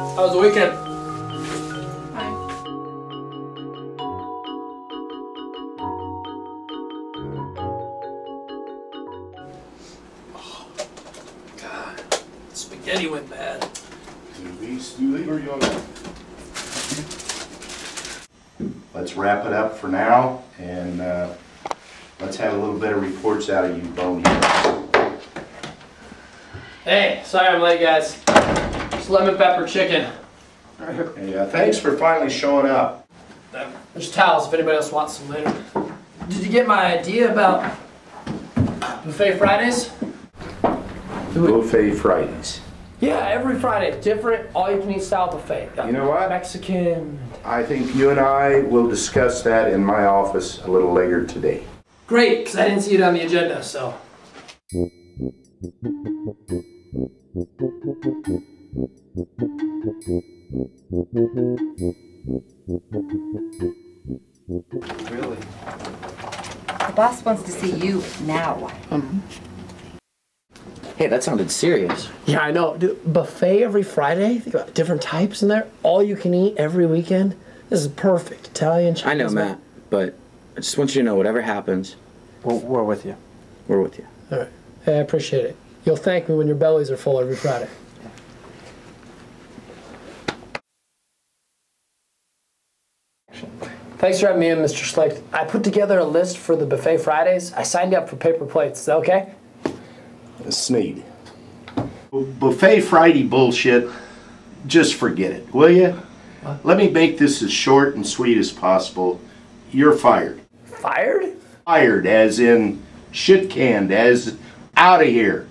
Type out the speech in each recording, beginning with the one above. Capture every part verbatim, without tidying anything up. How was the weekend? Fine. Oh, God. Spaghetti went bad. Two weeks, you leave or you don't? Let's wrap it up for now, and uh, let's have a little bit of reports out of you, boneheads. Hey, sorry I'm late, guys. It's lemon pepper chicken. Hey, uh, thanks for finally showing up. There's towels if anybody else wants some later. Did you get my idea about Buffet Fridays? Buffet Fridays. Yeah, every Friday, different, all-you-can-eat style buffet. You know what? Mexican. I think you and I will discuss that in my office a little later today. Great, because I didn't see it on the agenda, so. Really? The boss wants to see you now. Mm-hmm. Hey, that sounded serious. Yeah, I know. Dude, buffet every Friday? Think about different types in there. All you can eat every weekend. This is perfect. Italian, Chinese. I know, Matt, but I just want you to know whatever happens. We're, we're with you. We're with you. All right. Hey, I appreciate it. You'll thank me when your bellies are full every Friday. Thanks for having me in, Mister Schlicht. I put together a list for the Buffet Fridays. I signed up for paper plates. Is that okay? Sneed. Buffet Friday bullshit, just forget it, will you? What? Let me make this as short and sweet as possible. You're fired. Fired? Fired, as in shit-canned, as out of here.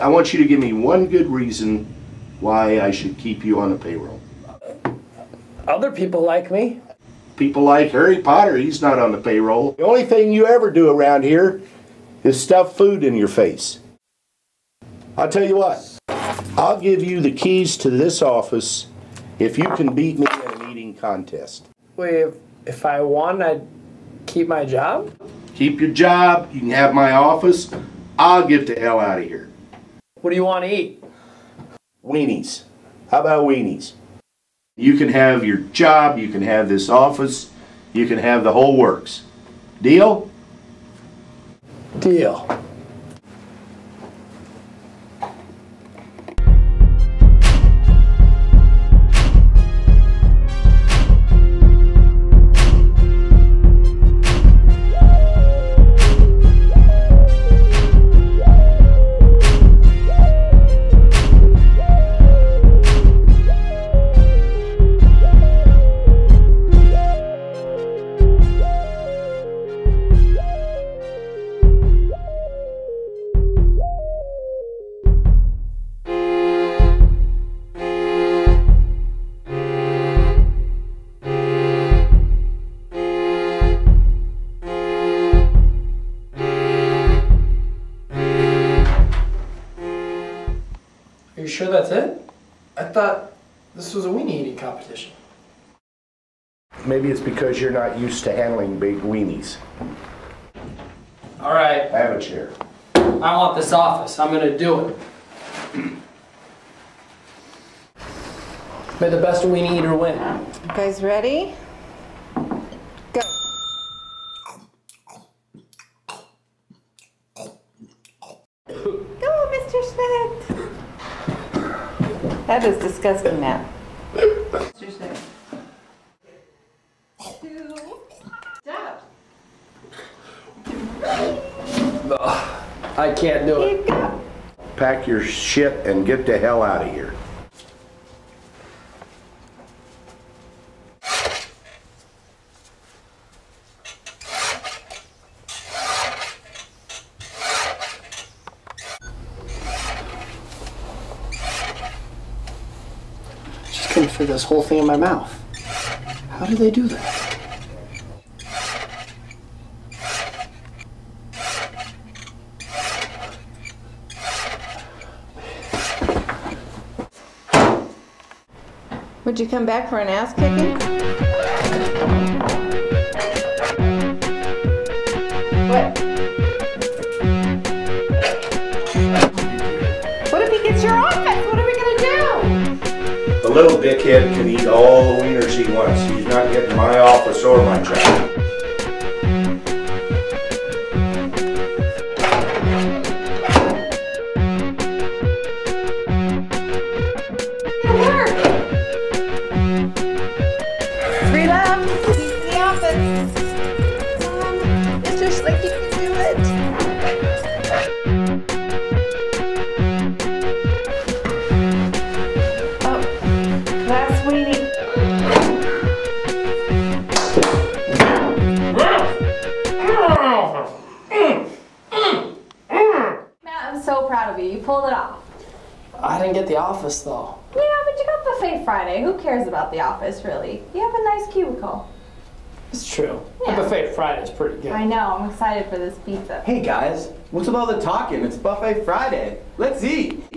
I want you to give me one good reason why I should keep you on the payroll. Other people like me. People like Harry Potter, he's not on the payroll. The only thing you ever do around here is stuff food in your face. I'll tell you what, I'll give you the keys to this office if you can beat me in an eating contest. Wait, if, if I won, I'd keep my job? Keep your job, you can have my office. I'll get the hell out of here. What do you want to eat? Weenies. How about weenies? You can have your job, you can have this office, you can have the whole works. Deal? Deal. Are you sure that's it? I thought this was a weenie eating competition. Maybe it's because you're not used to handling big weenies. All right. Have a chair. I want this office. I'm going to do it. May the best weenie eater win. You guys ready? Go. Go, Mister Schmidt. That is disgusting, Matt. Stop. I can't do it. Pack your shit and get the hell out of here. Couldn't fit this whole thing in my mouth. How do they do that? Would you come back for an ass kicking? What? What if he gets your office? What are we gonna do? The little dickhead can eat all the wieners he wants. He's not getting my office or my job. Three left. He's in the office. Mom, it's just like you can do it. Oh, last weenie. Matt, I'm so proud of you. You pulled it off. I didn't get the office though. Yeah, but you got Buffet Friday. Who cares about the office, really? You have a nice cubicle. It's true. Yeah. Buffet Friday is pretty good. I know. I'm excited for this pizza. Hey guys, what's with all the talking? It's Buffet Friday. Let's eat.